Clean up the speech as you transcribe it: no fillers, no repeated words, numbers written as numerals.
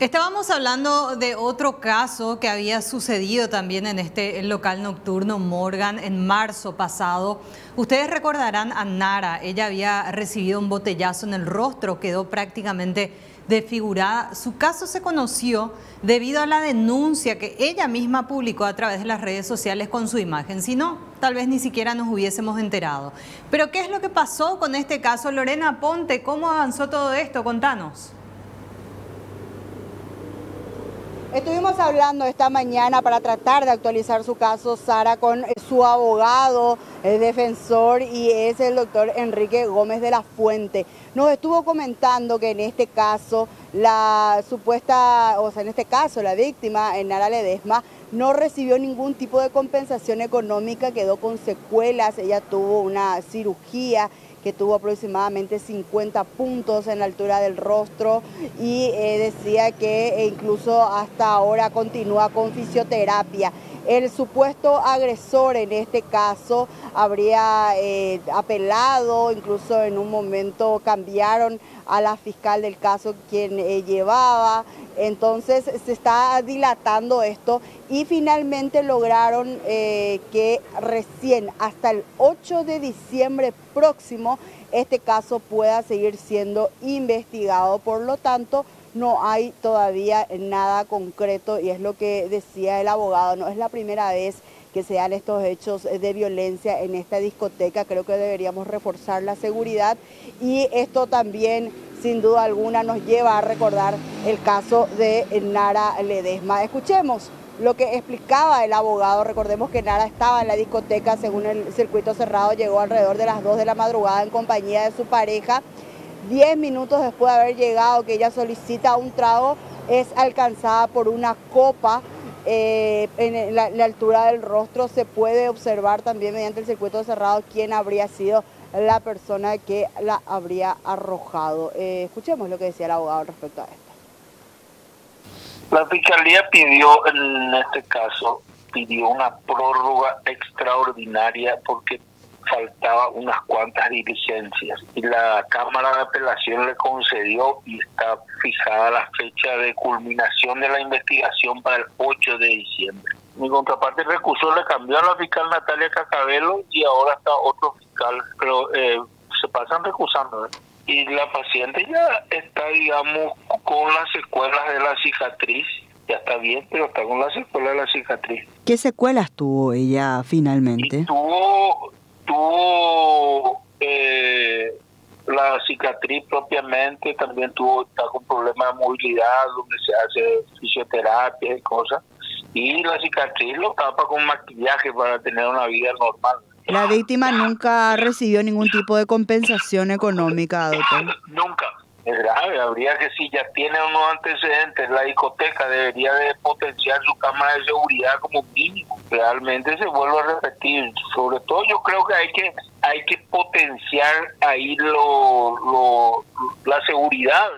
Estábamos hablando de otro caso que había sucedido también en este local nocturno Morgan en marzo pasado. Ustedes recordarán a Nara, ella había recibido un botellazo en el rostro, quedó prácticamente desfigurada. Su caso se conoció debido a la denuncia que ella misma publicó a través de las redes sociales con su imagen. Si no, tal vez ni siquiera nos hubiésemos enterado. Pero ¿qué es lo que pasó con este caso? Lorena Ponte, ¿cómo avanzó todo esto? Contanos. Estuvimos hablando esta mañana para tratar de actualizar su caso, Sara, con su abogado, el defensor, y es el doctor Enrique Gómez de la Fuente. Nos estuvo comentando que en este caso la víctima, Nara Ledesma, no recibió ningún tipo de compensación económica, quedó con secuelas, ella tuvo una cirugía que tuvo aproximadamente 50 puntos en la altura del rostro y decía que incluso hasta ahora continúa con fisioterapia. El supuesto agresor en este caso habría apelado, incluso en un momento cambiaron a la fiscal del caso quien llevaba. Entonces se está dilatando esto y finalmente lograron que recién hasta el 8 de diciembre próximo este caso pueda seguir siendo investigado. Por lo tanto, no hay todavía nada concreto y es lo que decía el abogado, no es la primera vez que se dan estos hechos de violencia en esta discoteca, creo que deberíamos reforzar la seguridad y esto también sin duda alguna nos lleva a recordar el caso de Nara Ledesma. Escuchemos lo que explicaba el abogado. Recordemos que Nara estaba en la discoteca, según el circuito cerrado, llegó alrededor de las 2 de la madrugada en compañía de su pareja. 10 minutos después de haber llegado, que ella solicita un trago, es alcanzada por una copa en la altura del rostro. Se puede observar también mediante el circuito cerrado quién habría sido la persona que la habría arrojado. Escuchemos lo que decía el abogado respecto a esto. La Fiscalía pidió, en este caso, pidió una prórroga extraordinaria porque faltaba unas cuantas diligencias y la Cámara de Apelación le concedió y está fijada la fecha de culminación de la investigación para el 8 de diciembre. Mi contraparte recusó, le cambió a la fiscal Natalia Cacabelo y ahora está otro fiscal, pero se pasan recusando. Y la paciente ya está, digamos, con las secuelas de la cicatriz. Ya está bien, pero está con las secuelas de la cicatriz. ¿Qué secuelas tuvo ella finalmente? Y tuvo la cicatriz propiamente, también está con problemas de movilidad, donde se hace fisioterapia y cosas, y la cicatriz lo tapa con maquillaje para tener una vida normal. La víctima nunca recibió ningún tipo de compensación económica, doctor. Nunca. Es grave, habría que, si ya tiene unos antecedentes, la discoteca debería de potenciar su cámara de seguridad como mínimo. Realmente se vuelve a repetir. Sobre todo yo creo que hay que potenciar ahí la seguridad.